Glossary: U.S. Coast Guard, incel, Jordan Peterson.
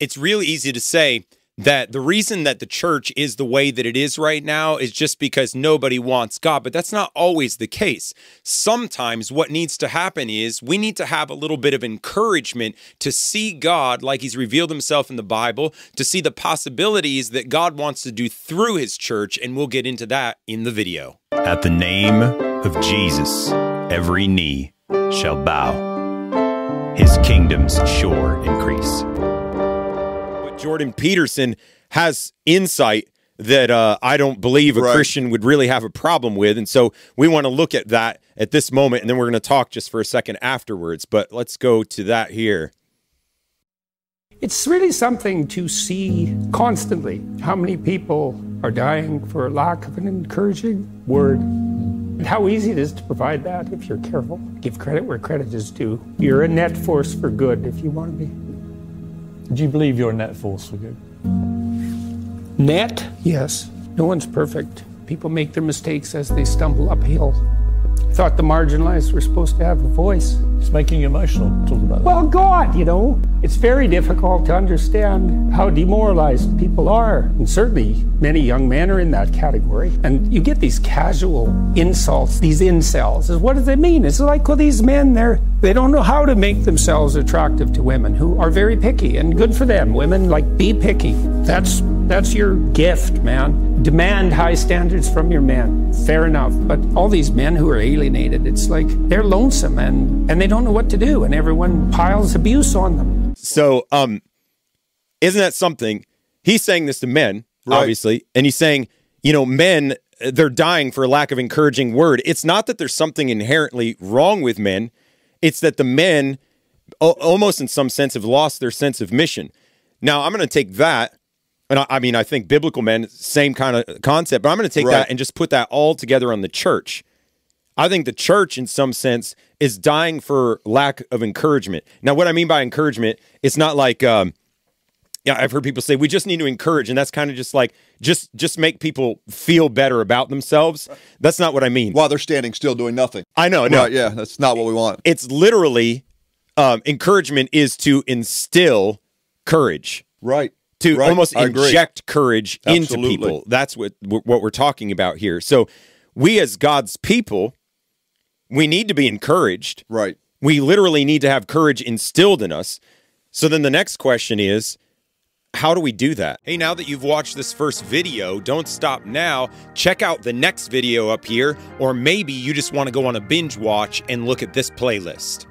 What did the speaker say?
it's really easy to say that the reason that the church is the way that it is right now is just because nobody wants God, but that's not always the case. Sometimes what needs to happen is we need to have a little bit of encouragement to see God like he's revealed himself in the Bible, to see the possibilities that God wants to do through his church, and we'll get into that in the video. At the name of Jesus, every knee shall bow. His kingdom's sure increase. Jordan Peterson has insight that I don't believe a Christian would really have a problem with. And so we want to look at that at this moment, and then we're going to talk just for a second afterwards. But let's go to that here. It's really something to see constantly how many people are dying for lack of an encouraging word, and how easy it is to provide that if you're careful. Give credit where credit is due. You're a net force for good if you want to be. Do you believe you're a net force for good? Net? Yes. No one's perfect. People make their mistakes as they stumble uphill. I thought the marginalized were supposed to have a voice. It's making you emotional talking about it. Well, God, you know, it's very difficult to understand how demoralized people are. And certainly many young men are in that category. And you get these casual insults, these incels. What do they mean? It's like, well, these men, they don't know how to make themselves attractive to women who are very picky, and good for them. Women, like, be picky. That's your gift, man. Demand high standards from your men. Fair enough. But all these men who are alienated, it's like they're lonesome and they don't know what to do, and everyone piles abuse on them. So, isn't that something? He's saying this to men, obviously, and he's saying, you know, men, they're dying for a lack of encouraging word. It's not that there's something inherently wrong with men. It's that the men, almost in some sense, have lost their sense of mission. Now, I'm going to take that. And I mean, I think biblical men, same kind of concept, but I'm going to take that and just put that all together on the church. I think the church, in some sense, is dying for lack of encouragement. Now, what I mean by encouragement, it's not like, yeah, I've heard people say, we just need to encourage, and that's kind of just like, just make people feel better about themselves. That's not what I mean. While they're standing still doing nothing. I know, no. Right, yeah, that's not what we want. It's literally, encouragement is to instill courage. Right. To almost inject courage into people. That's what we're talking about here. So we as God's people, we need to be encouraged. Right. We literally need to have courage instilled in us. So then the next question is, how do we do that? Hey, now that you've watched this first video, don't stop now. Check out the next video up here, or maybe you just want to go on a binge watch and look at this playlist.